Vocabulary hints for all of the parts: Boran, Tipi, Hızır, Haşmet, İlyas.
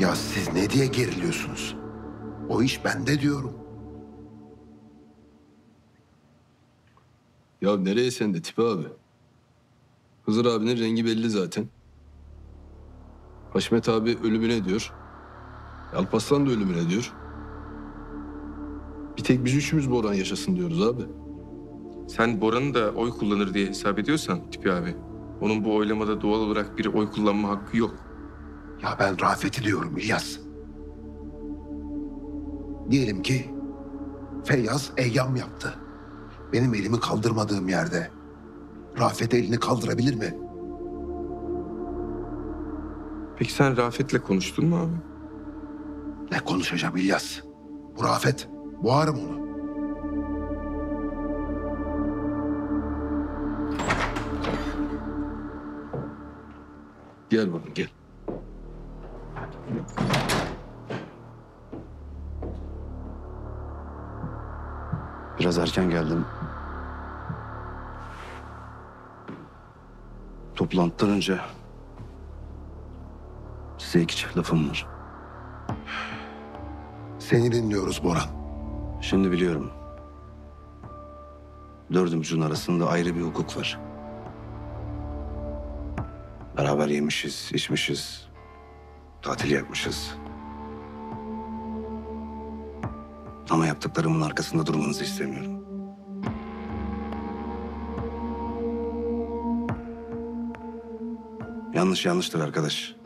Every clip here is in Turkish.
Ya siz ne diye geriliyorsunuz? O iş bende diyorum. Ya nereye sen de Tipi abi? Hızır abinin rengi belli zaten. Haşmet abi ölümüne diyor. Alparslan da ölümüne diyor. Bir tek biz üçümüz Boran yaşasın diyoruz abi. Sen Boran'ı da oy kullanır diye hesap ediyorsan Tipi abi, onun bu oylamada doğal olarak bir oy kullanma hakkı yok. Ya ben Rafet'i diyorum İlyas. Diyelim ki Feyyaz eyyam yaptı. Benim elimi kaldırmadığım yerde Rafet elini kaldırabilir mi? Peki sen Rafet'le konuştun mu abi? Ne konuşacağım İlyas? Bu Rafet, boğarım onu. Gel bakın, gel. Biraz erken geldim. Toplantıdan önce size iki çift lafım var. Seni dinliyoruz Boran. Şimdi biliyorum. Dördümüzün arasında ayrı bir hukuk var. Beraber yemişiz, içmişiz, tatil yapmışız. Ama yaptıklarımın arkasında durmanızı istemiyorum. Yanlış yanlıştır arkadaş.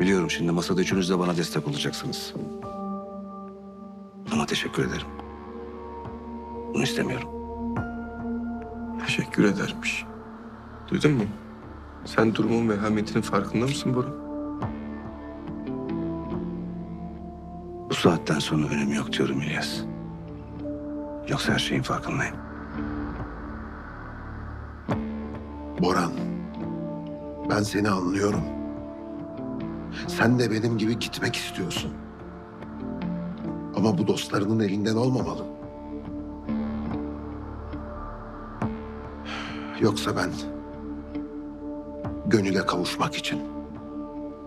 Biliyorum şimdi masada üçünüz de bana destek olacaksınız. Ama teşekkür ederim. Bunu istemiyorum. Teşekkür edermiş. Duydun mu? Sen durumun vehametinin farkında mısın Boran? Bu saatten sonra önemi yok diyorum İlyas. Yoksa her şeyin farkındayım. Boran, ben seni anlıyorum. Sen de benim gibi gitmek istiyorsun. Ama bu dostlarının elinden olmamalı. Yoksa ben gönüle kavuşmak için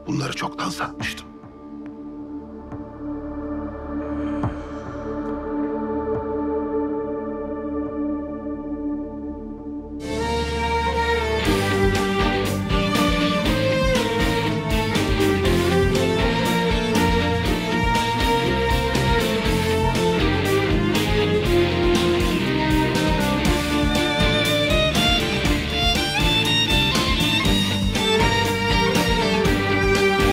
bunları çoktan satmıştım.